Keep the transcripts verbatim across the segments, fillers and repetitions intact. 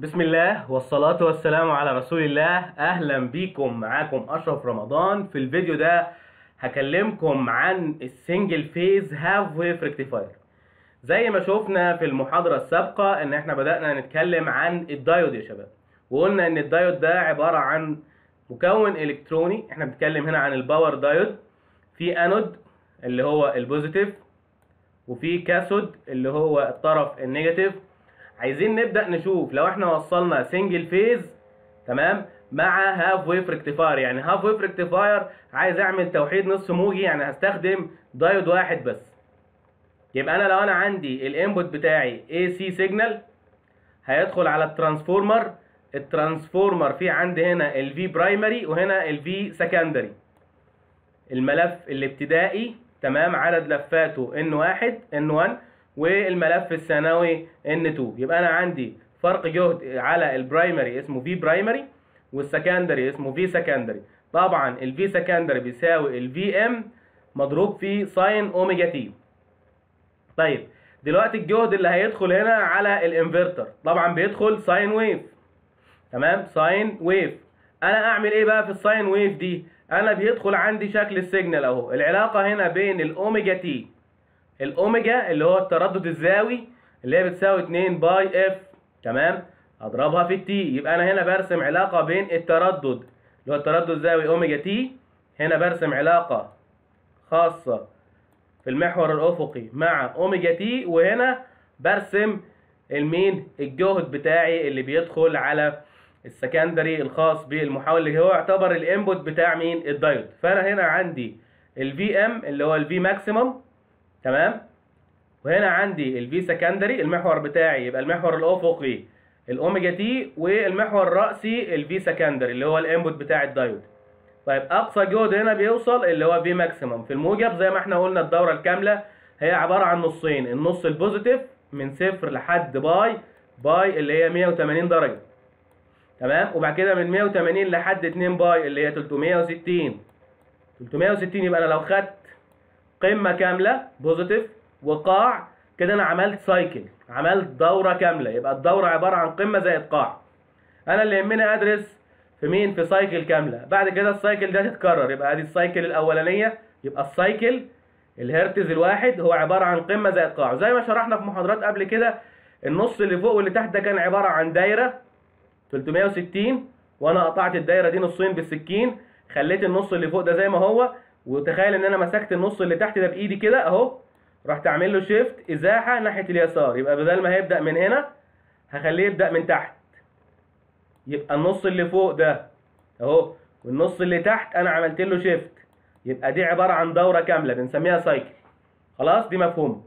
بسم الله والصلاة والسلام على رسول الله. أهلا بيكم، معاكم أشرف رمضان. في الفيديو ده هكلمكم عن السنجل فيز هاف ويف ريكتيفاير. زي ما شفنا في المحاضرة السابقة إن إحنا بدأنا نتكلم عن الدايود يا شباب، وقلنا إن الدايود ده عبارة عن مكون إلكتروني. إحنا بنتكلم هنا عن الباور دايود، في أنود اللي هو البوزيتيف وفي كاثود اللي هو الطرف النيجاتيف. عايزين نبدأ نشوف لو احنا وصلنا سنجل فيز تمام مع هاف ويف ريكتيفاير. يعني هاف ويف ريكتيفاير عايز اعمل توحيد نصف موجي، يعني هستخدم دايود واحد بس. يبقى انا لو انا عندي الانبوت بتاعي اي سي سيجنال هيدخل على الترانسفورمر، الترانسفورمر فيه عندي هنا الفي برايمري وهنا الفي سكندري. الملف الابتدائي تمام عدد لفاته ان واحد ان واحد والملف الثانوي ان اتنين. يبقى انا عندي فرق جهد على البرايمري اسمه في برايمري والسكندري اسمه في سكندري. طبعا الفي سكندري بيساوي الفي ام مضروب في ساين اوميجا تي. طيب دلوقتي الجهد اللي هيدخل هنا على الانفرتر طبعا بيدخل ساين ويف، تمام ساين ويف. انا اعمل ايه بقى في الساين ويف دي؟ انا بيدخل عندي شكل السيجنال اهو. العلاقه هنا بين الاوميجا تي، الاوميجا اللي هو التردد الزاوي اللي هي بتساوي اتنين باي اف، تمام اضربها في التي. يبقى انا هنا برسم علاقه بين التردد اللي هو التردد الزاوي اوميجا تي، هنا برسم علاقه خاصه في المحور الافقي مع اوميجا تي، وهنا برسم المين الجهد بتاعي اللي بيدخل على السكندري الخاص بالمحول اللي هو يعتبر الانبوت بتاع مين الدايود. فانا هنا عندي الفي ام اللي هو الفي ماكسيمم تمام، وهنا عندي الفي سكندري المحور بتاعي، يبقى المحور الافقي الاوميجا تي والمحور الرأسي الفي سكندري اللي هو الانبوت بتاع الدايود. طيب اقصى جهد هنا بيوصل اللي هو في ماكسيمم. في الموجب زي ما احنا قلنا الدوره الكامله هي عباره عن نصين، النص البوزيتيف من صفر لحد باي، باي اللي هي مية وتمانين درجه تمام، وبعد كده من مية وتمانين لحد اتنين باي اللي هي تلتمية وستين. تلتمية وستين يبقى انا لو خدت قمة كاملة بوزيتيف وقاع كده انا عملت سايكل، عملت دورة كاملة. يبقى الدورة عبارة عن قمة زائد قاع. انا اللي يهمني ادرس في مين، في سايكل كاملة. بعد كده السايكل ده تتكرر، يبقى ادي السايكل الاولانية. يبقى السايكل الهرتز الواحد هو عبارة عن قمة زائد قاع. زي ما شرحنا في محاضرات قبل كده النص اللي فوق واللي تحت ده كان عبارة عن دايرة تلتمية وستين، وانا قطعت الدايرة دي نصين بالسكين، خليت النص اللي فوق ده زي ما هو، وتخيل ان انا مسكت النص اللي تحت ده بايدي كده اهو، رحت اعمل له شيفت ازاحه ناحيه اليسار. يبقى بدل ما هيبدا من هنا هخليه يبدا من تحت. يبقى النص اللي فوق ده اهو والنص اللي تحت انا عملت له شيفت، يبقى دي عباره عن دوره كامله بنسميها سايكل. خلاص دي مفهومه.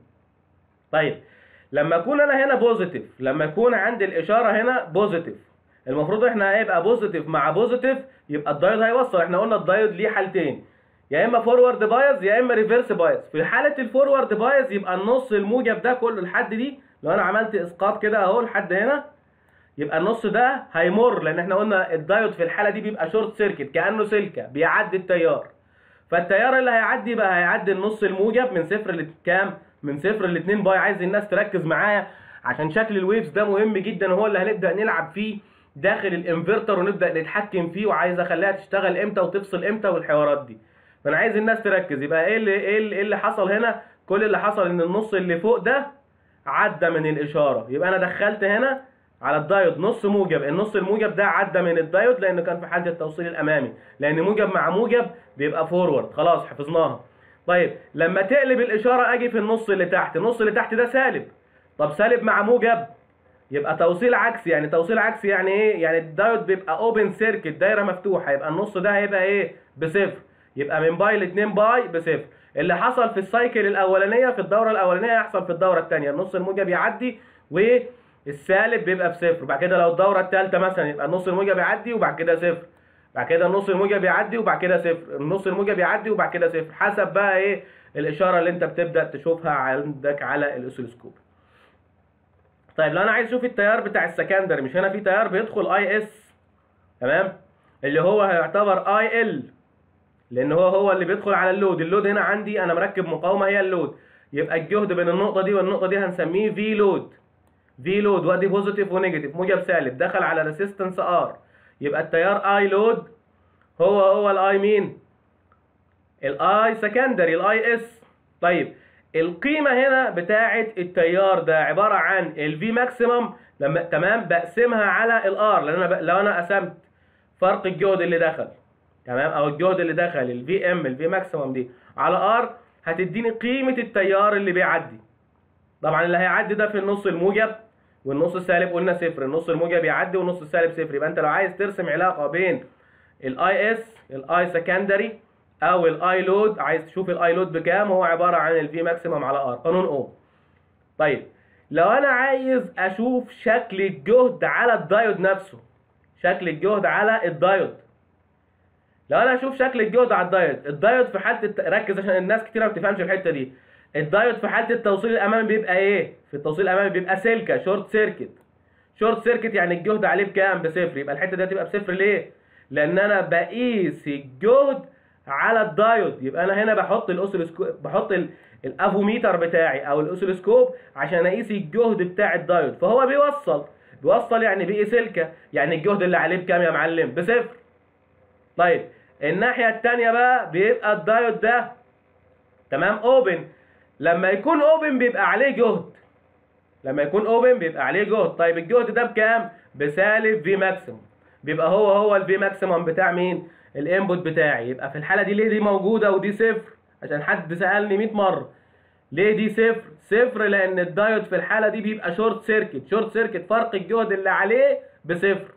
طيب لما اكون انا هنا بوزيتيف، لما اكون عندي الاشاره هنا بوزيتيف، المفروض احنا هيبقى بوزيتيف مع بوزيتيف، يبقى الدايود هيوصل. احنا قلنا الدايود ليه حالتين، يا اما فورورد بايز يا اما ريفيرس بايز. في حاله الفورورد بايز يبقى النص الموجب ده كله لحد دي، لو انا عملت اسقاط كده اهو لحد هنا، يبقى النص ده هيمر، لان احنا قلنا الدايود في الحاله دي بيبقى شورت سيركت، كانه سلكه بيعدي التيار. فالتيار اللي هيعدي بقى هيعدي النص الموجب من صفر لكام؟ من صفر ل اتنين باي. عايز الناس تركز معايا عشان شكل الويفز ده مهم جدا، هو اللي هنبدا نلعب فيه داخل الانفرتر ونبدا نتحكم فيه، وعايز اخليها تشتغل امتى وتفصل امتى والحوارات دي. فانا عايز الناس تركز. يبقى ايه اللي ايه اللي حصل هنا؟ كل اللي حصل ان النص اللي فوق ده عدى من الاشاره، يبقى انا دخلت هنا على الدايود نص موجب، النص الموجب ده عدى من الدايود لانه كان في حاله التوصيل الامامي، لان موجب مع موجب بيبقى فورورد. خلاص حفظناها. طيب لما تقلب الاشاره اجي في النص اللي تحت، النص اللي تحت ده سالب، طب سالب مع موجب يبقى توصيل عكسي. يعني توصيل عكسي يعني ايه؟ يعني الدايود بيبقى اوبن سيركت، دايره مفتوحه، يبقى النص ده هيبقى ايه؟ بصفر، يبقى من باي ل اتنين باي بصفر. اللي حصل في السايكل الاولانيه في الدوره الاولانيه هيحصل في الدوره الثانيه، النص الموجب يعدي والسالب بيبقى بصفر. وبعد كده لو الدوره الثالثه مثلا يبقى النص الموجب يعدي وبعد كده صفر، بعد كده النص الموجب يعدي وبعد كده صفر، النص الموجب يعدي وبعد كده صفر، حسب بقى ايه الاشاره اللي انت بتبدا تشوفها عندك على الاوسيلوسكوب. طيب لو انا عايز اشوف التيار بتاع السكندري، مش هنا في تيار بيدخل اي اس تمام اللي هو هيعتبر اي ال، لان هو هو اللي بيدخل على اللود. اللود هنا عندي انا مركب مقاومه هي اللود، يبقى الجهد بين النقطه دي والنقطه دي هنسميه في لود. دي لود وادي بوزيتيف ونيجاتيف موجب سالب دخل على ريسيستنس ار، يبقى التيار اي لود هو هو الاي مين؟ الاي سكندري الاي اس. طيب القيمه هنا بتاعه التيار ده عباره عن الفي ماكسيمم لما تمام بقسمها على الار، لان انا لو انا قسمت فرق الجهد اللي دخل تمام او الجهد اللي دخل الفي ام الفي ماكسيمم دي على ار هتديني قيمه التيار اللي بيعدي. طبعا اللي هيعدي ده في النص الموجب والنص السالب قلنا صفر، النص الموجب يعدي والنص السالب صفر. يبقى انت لو عايز ترسم علاقه بين الاي اس الاي سكندري او الاي لود، عايز تشوف الاي لود بكام، هو عباره عن الفي ماكسيمم على ار قانون او. طيب لو انا عايز اشوف شكل الجهد على الدايود نفسه، شكل الجهد على الدايود، لو انا اشوف شكل الجهد على الدايود، الدايود في حاله الت... ركز عشان الناس كتير ما بتفهمش الحته دي. الدايود في حاله التوصيل الامامي بيبقى ايه؟ في التوصيل الامامي بيبقى سلكه شورت سيركت. شورت سيركت يعني الجهد عليه بكام؟ بصفر. يبقى الحته دي هتبقى بصفر ليه؟ لان انا بقيس الجهد على الدايود. يبقى انا هنا بحط الاوسيلوسكوب، بحط الافوميتر بتاعي او الاوسيلوسكوب عشان اقيس الجهد بتاع الدايود، فهو بيوصل بيوصل يعني بيقي سلكه، يعني الجهد اللي عليه بكام يا معلم؟ بصفر. طيب الناحيه الثانيه بقى بيبقى الدايود ده تمام اوبن، لما يكون اوبن بيبقى عليه جهد، لما يكون اوبن بيبقى عليه جهد. طيب الجهد ده بكام؟ بسالب في ماكسيمم، بيبقى هو هو الفي ماكسيمم بتاع مين؟ الانبوت بتاعي. يبقى في الحاله دي ليه دي موجوده ودي صفر؟ عشان حد سالني مية مره ليه دي صفر؟ صفر لان الدايود في الحاله دي بيبقى شورت سيركت، شورت سيركت فرق الجهد اللي عليه بصفر.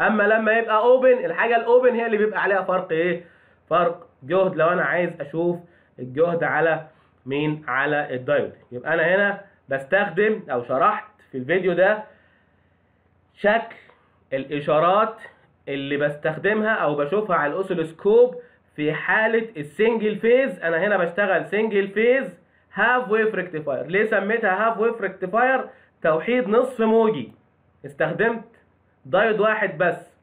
اما لما يبقى اوبن، الحاجه الاوبن هي اللي بيبقى عليها فرق ايه؟ فرق جهد. لو انا عايز اشوف الجهد على مين؟ على الدايود. يبقى انا هنا بستخدم او شرحت في الفيديو ده شكل الاشارات اللي بستخدمها او بشوفها على الاوسيلوسكوب في حاله السنجل فيز. انا هنا بشتغل سنجل فيز هاف ويف ريكتيفاير. ليه سميتها هاف ويف ريكتيفاير؟ توحيد نصف موجي، استخدمت دايود واحد بس،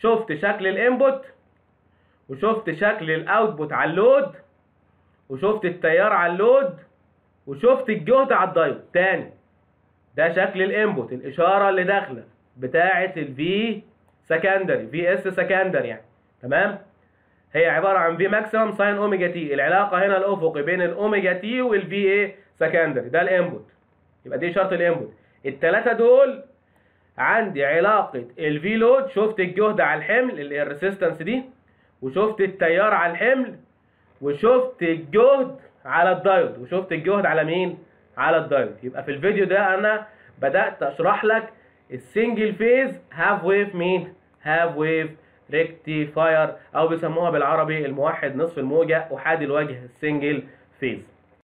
شفت شكل الانبوت وشفت شكل الاوتبوت على اللود وشفت التيار على اللود وشفت الجهد على الدايود. تاني ده شكل الانبوت، الاشاره اللي داخله بتاعه الفي سكندري في اس سكندري يعني تمام، هي عباره عن في ماكسيمم ساين اوميجا تي. العلاقه هنا الافقي بين الاوميجا تي والفي اي سكندري، ده الانبوت. يبقى دي شرط الانبوت. الثلاثه دول عندي علاقه الفي لود، شفت الجهد على الحمل الريسيستنس دي، وشفت التيار على الحمل، وشفت الجهد على الدايود، وشفت الجهد على مين؟ على الدايود. يبقى في الفيديو ده انا بدات اشرح لك السنجل فيز هاف ويف مين؟ هاف ويف ريكتيفاير، او بيسموها بالعربي الموحد نصف الموجة احادي الوجه السنجل فيز.